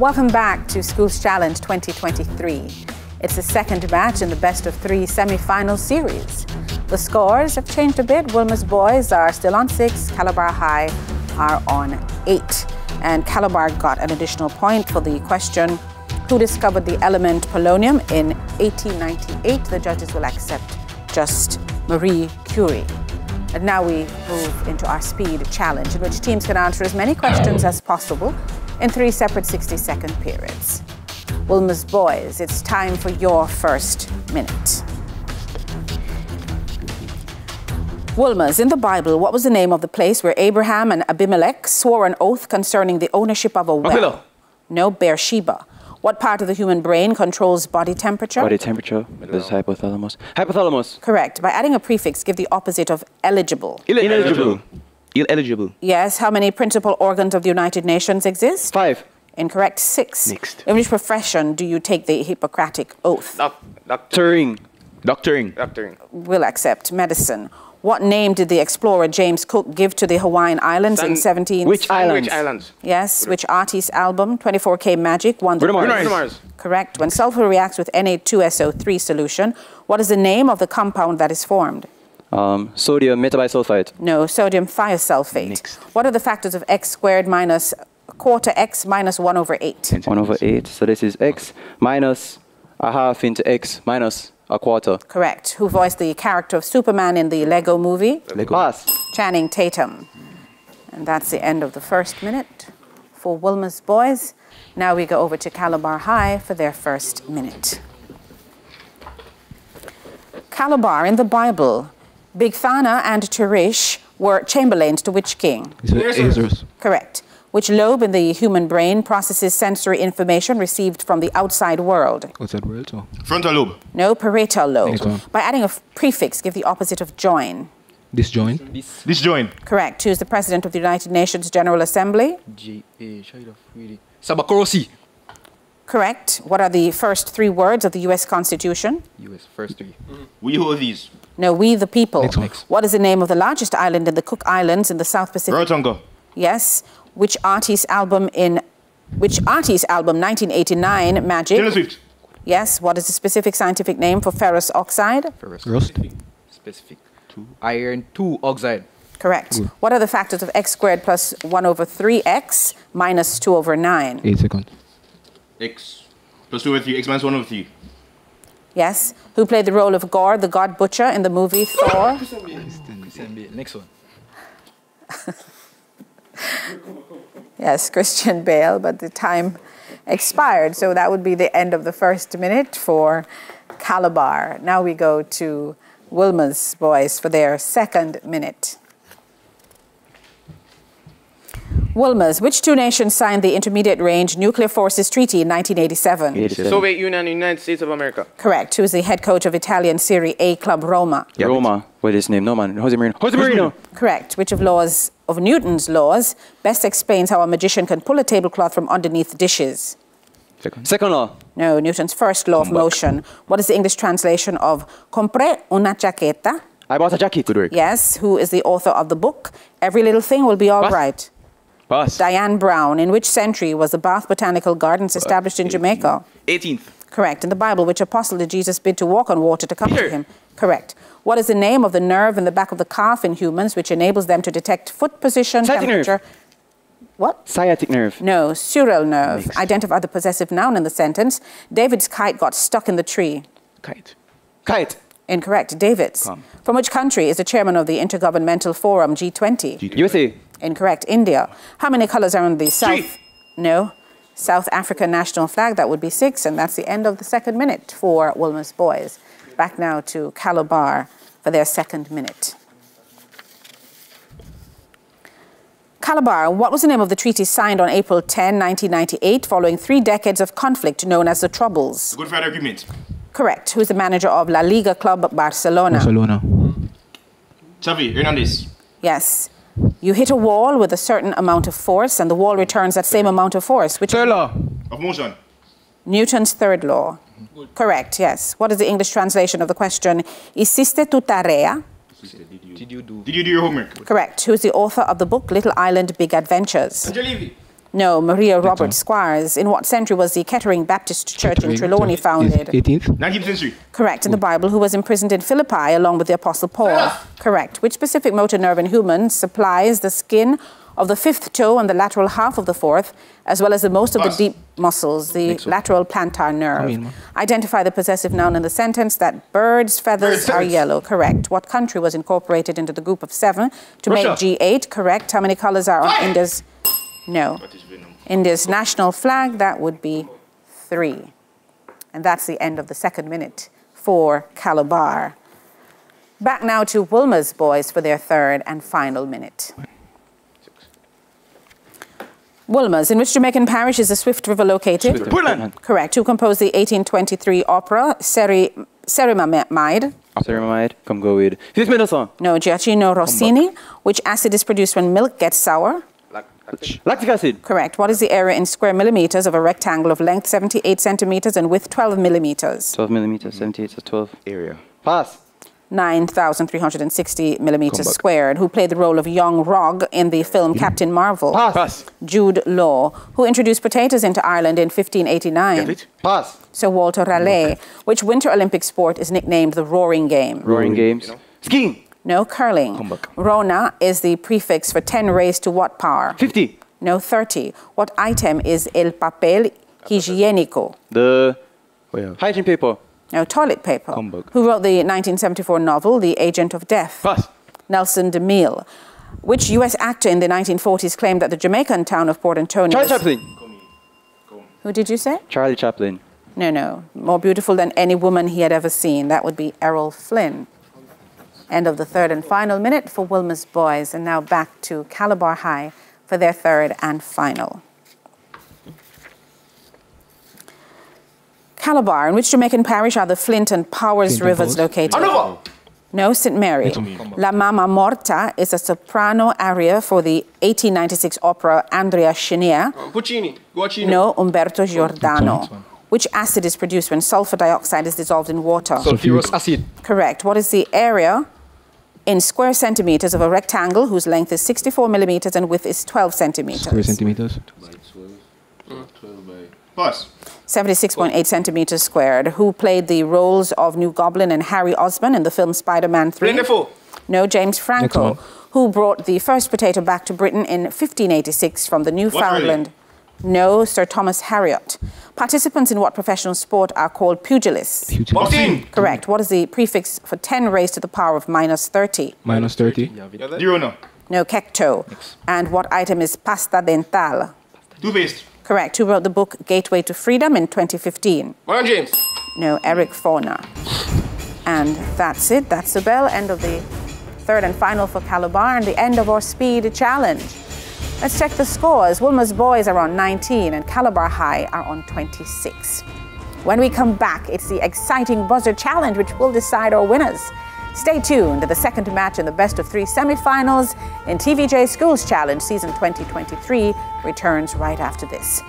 Welcome back to Schools Challenge 2023. It's the second match in the best-of-three semi-final series. The scores have changed a bit. Wolmer's Boys are still on 6, Calabar High are on 8. And Calabar got an additional point for the question, who discovered the element polonium in 1898? The judges will accept just Marie Curie. And now we move into our speed challenge, in which teams can answer as many questions as possible in 3 separate 60-second periods. Wolmer's Boys, it's time for your first minute. Wolmer's, in the Bible, what was the name of the place where Abraham and Abimelech swore an oath concerning the ownership of a well? Milo. No, Beersheba. What part of the human brain controls body temperature? Body temperature, this is hypothalamus. Hypothalamus. Correct. By adding a prefix, give the opposite of eligible. Ineligible. Ineligible. Yes. How many principal organs of the United Nations exist? 5. Incorrect. 6. Next. In which profession do you take the Hippocratic Oath? Doctoring. Doctoring. Doctoring. Will accept. Medicine. What name did the explorer James Cook give to the Hawaiian Islands in 17... Which Islands? Which Islands? Yes. Which artist album, 24K Magic, won the... Bruno Mars. Correct. When sulfur reacts with Na2SO3 solution, what is the name of the compound that is formed? Sodium metabisulfite. No, sodium thiosulfate. Next. What are the factors of x squared minus... quarter x minus 1 over 8? 1 over 8. So this is x minus a half into x minus... a quarter. Correct. Who voiced the character of Superman in the Lego movie? Lego. Pass. Channing Tatum. And that's the end of the first minute for Wolmer's Boys. Now we go over to Calabar High for their first minute. Calabar, in the Bible, Bigthana and Teresh were chamberlains to which king? Xerxes. Correct. Which lobe in the human brain processes sensory information received from the outside world? Outside world? Or? Frontal lobe. No, parietal lobe. By adding a prefix, give the opposite of join. Disjoin. Disjoin. Correct. Who is the President of the United Nations General Assembly? Sabakorosi. Correct. What are the first 3 words of the U.S. Constitution? U.S. first 3. We hold these. No, we the people. Next. What is the name of the largest island in the Cook Islands in the South Pacific? Rotonga. Yes. Which artist's album 1989 Magic? Taylor Swift. Yes. What is the specific scientific name for ferrous oxide? Ferrous. Specific. Iron oxide. Correct. Good. What are the factors of x squared plus 1 over 3x minus 2 over 9? 8 seconds. X plus 2 over 3, x minus 1 over 3. Yes. Who played the role of Gore, the god butcher, in the movie Thor? Christian Bale. Next one. Yes, Christian Bale, but the time expired. So that would be the end of the first minute for Calabar. Now we go to Wolmer's Boys for their second minute. Wolmer's, which 2 nations signed the Intermediate-Range Nuclear Forces Treaty in 1987? 87. Soviet Union and United States of America. Correct. Who is the head coach of Italian Serie A club Roma? Yeah, Roma. What is his name? No man. Jose Mourinho. Jose Mourinho. Correct. Which of Newton's laws best explains how a magician can pull a tablecloth from underneath dishes? Second law. No, Newton's first law of motion. What is the English translation of Compré una chaqueta? I bought a jacket. Good work. Yes. Who is the author of the book Every Little Thing Will Be All Right? Pass. Diane Brown. In which century was the Bath Botanical Gardens established in Jamaica? 18th. Correct. In the Bible, which apostle did Jesus bid to walk on water to come to him? Correct. What is the name of the nerve in the back of the calf in humans, which enables them to detect foot position, temperature? What? Sciatic nerve. No, sural nerve. Next. Identify the possessive noun in the sentence. David's kite got stuck in the tree. Kite. Kite. Incorrect. David's. Come. From which country is the chairman of the Intergovernmental Forum, G20? G20. USA. Incorrect. India. How many colors are on the south? No. South African national flag. That would be 6, and that's the end of the second minute for Wolmer's Boys. Back now to Calabar for their second minute. Calabar, what was the name of the treaty signed on April 10, 1998, following 3 decades of conflict known as the Troubles? The Good Friday Agreement. Correct. Who is the manager of La Liga Club Barcelona? Barcelona. Xavi Hernandez. Yes. You hit a wall with a certain amount of force, and the wall returns that same amount of force. Which third law of motion? Newton's third law. Good. Correct, yes. What is the English translation of the question, Hiciste tu tarea? Did you do your homework? Correct. Who is the author of the book Little Island, Big Adventures? Angelivi. No, Maria Robert Squires. In what century was the Kettering Baptist Church in Trelawney founded? 18th? 19th century. Correct. In the Bible, who was imprisoned in Philippi along with the Apostle Paul? Correct. Which specific motor nerve in humans supplies the skin of the fifth toe and the lateral half of the fourth, as well as the most of the deep muscles, the lateral plantar nerve? Identify the possessive noun in the sentence that birds' feathers are yellow. Correct. What country was incorporated into the group of 7 to make G8? Correct. How many colors are on India's... No. India's national flag, that would be 3. And that's the end of the second minute for Calabar. Back now to Wolmer's Boys for their third and final minute. Wolmer's, in which Jamaican parish is the Swift River located? Swift. Correct. Who composed the 1823 opera Semiramide? Semiramide, come go with. No, Giacchino Rossini. Which acid is produced when milk gets sour? Lactic acid. Correct. What is the area in square millimeters of a rectangle of length 78 centimeters and width 12 millimeters? 12 millimeters, 78 to 12. Area. Pass. 9,360 millimeters squared. Who played the role of young Rog in the film Captain Marvel? Pass. Jude Law. Who introduced potatoes into Ireland in 1589? Pass. Sir Walter Raleigh. Which Winter Olympic sport is nicknamed the Roaring Game? Roaring Games. You know? Skiing. No, curling. Rona is the prefix for 10 raised to what power? 50. No, 30. What item is el papel higiénico? The hygiene paper. No, toilet paper. Humbug. Who wrote the 1974 novel, The Agent of Death? Pass. Nelson DeMille. Which U.S. actor in the 1940s claimed that the Jamaican town of Port Antonio... Charlie Chaplin. Who did you say? Charlie Chaplin. No, no. More beautiful than any woman he had ever seen. That would be Errol Flynn. End of the third and final minute for Wolmer's Boys. And now back to Calabar High for their third and final. Calabar, in which Jamaican parish are the Flint and Powers Rivers located? No, St. Mary. La Mama Morta is a soprano aria for the 1896 opera Andrea Chenier. Guccini. No, Umberto Giordano. Which acid is produced when sulfur dioxide is dissolved in water? Sulfurous acid. Correct. What is the area in square centimeters of a rectangle whose length is 64 millimeters and width is 12 centimeters? Square centimeters. 76.8 centimeters squared. Who played the roles of New Goblin and Harry Osborn in the film Spider-Man 3? No, James Franco. Who brought the first potato back to Britain in 1586 from the Newfoundland? No, Sir Thomas Harriot. Participants in what professional sport are called pugilists? Boxing. Correct. What is the prefix for 10 raised to the power of minus 30? Minus 30. No, Kecto. And what item is pasta dental? Toothpaste. Correct. Who wrote the book Gateway to Freedom in 2015? Warren James. No, Eric Foner. And that's it. That's the bell. End of the third and final for Calabar and the end of our speed challenge. Let's check the scores. Wolmer's Boys are on 19 and Calabar High are on 26. When we come back, it's the exciting buzzer challenge which will decide our winners. Stay tuned to the second match in the best-of-3 semifinals in TVJ Schools Challenge Season 2023 returns right after this.